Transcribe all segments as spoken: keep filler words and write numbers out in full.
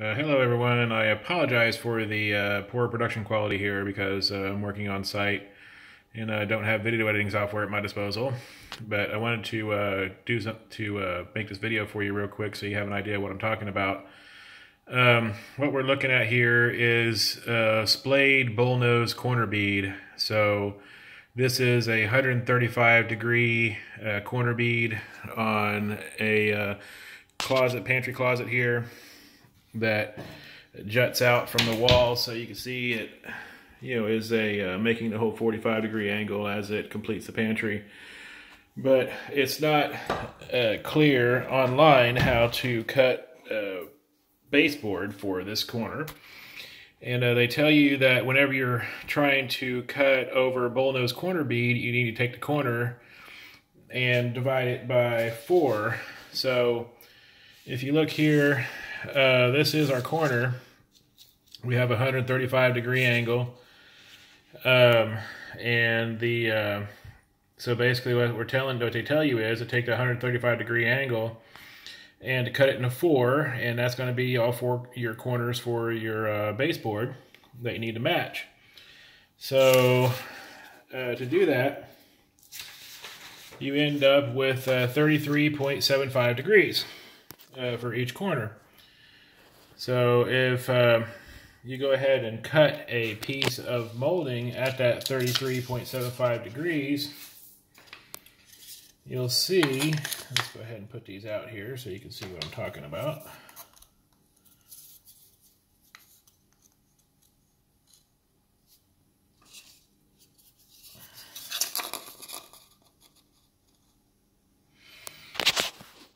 Uh, hello everyone, I apologize for the uh, poor production quality here because uh, I'm working on site and I uh, don't have video editing software at my disposal, but I wanted to uh, do some, to uh, make this video for you real quick so you have an idea what I'm talking about. Um, what we're looking at here is a splayed bullnose corner bead. So this is a one hundred thirty-five degree uh, corner bead on a uh, closet, pantry closet here, that juts out from the wall, so you can see it, you know, is a uh, making the whole forty-five degree angle as it completes the pantry. But it's not uh, clear online how to cut uh, baseboard for this corner, and uh, they tell you that whenever you're trying to cut over a bullnose corner bead, you need to take the corner and divide it by four. So if you look here, Uh, this is our corner. We have a one hundred thirty-five degree angle, um, and the uh, so basically what we're telling what they tell you is to take the one hundred thirty-five degree angle and to cut it into four, and that's going to be all four your corners for your uh, baseboard that you need to match. So uh, to do that, you end up with uh, thirty-three point seven five degrees uh, for each corner. So if uh, you go ahead and cut a piece of molding at that thirty-three point seven five degrees, you'll see, let's go ahead and put these out here so you can see what I'm talking about.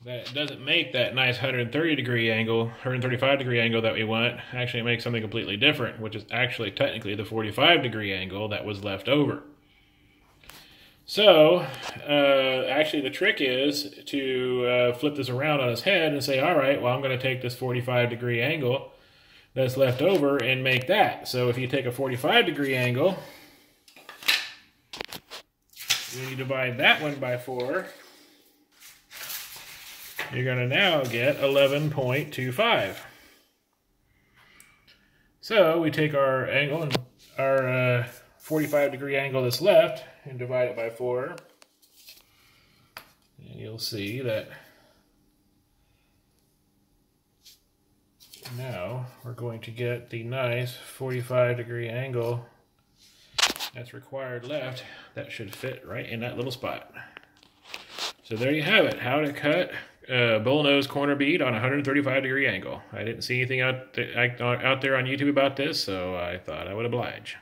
That it doesn't make that nice one hundred thirty degree angle, one hundred thirty-five degree angle that we want. Actually, it makes something completely different, which is actually technically the forty-five degree angle that was left over. So, uh, actually the trick is to uh, flip this around on its head and say, all right, well, I'm going to take this forty-five degree angle that's left over and make that. So if you take a forty-five degree angle, you divide that one by four, you're going to now get eleven point two five. So we take our angle and our uh, forty-five degree angle that's left and divide it by four, and you'll see that now we're going to get the nice forty-five degree angle that's required left that should fit right in that little spot. So there you have it, how to cut Uh, bullnose corner bead on a one hundred thirty-five degree angle. I didn't see anything out, th out there on YouTube about this, so I thought I would oblige.